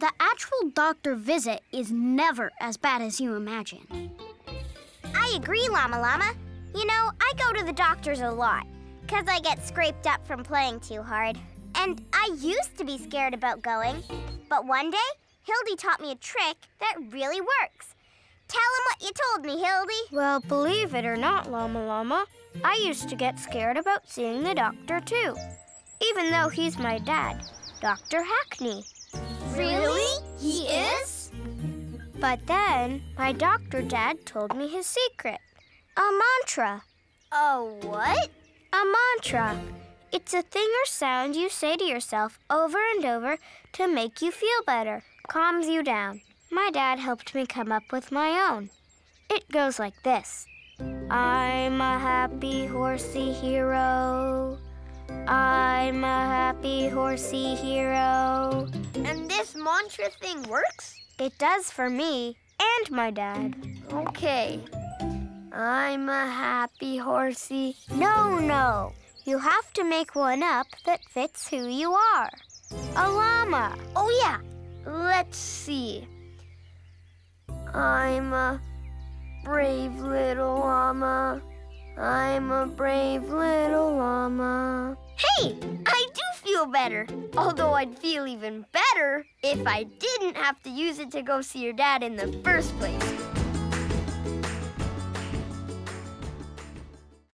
The actual doctor visit is never as bad as you imagine. I agree, Llama Llama. You know, I go to the doctors a lot, because I get scraped up from playing too hard. And I used to be scared about going. But one day, Hildy taught me a trick that really works. Tell him what you told me, Hildy. Well, believe it or not, Llama Llama, I used to get scared about seeing the doctor, too. Even though he's my dad, Dr. Hackney. Really? He is? But then, my doctor dad told me his secret. A mantra. A what? A mantra. It's a thing or sound you say to yourself over and over to make you feel better, calms you down. My dad helped me come up with my own. It goes like this. I'm a happy horsey hero. I'm a happy horsey hero. And this mantra thing works? It does for me and my dad. Okay. I'm a happy horsey. No. You have to make one up that fits who you are. A llama. Oh, yeah. Let's see. I'm a brave little llama. I'm a brave little llama. Hey, I do feel better. Although I'd feel even better if I didn't have to use it to go see your dad in the first place.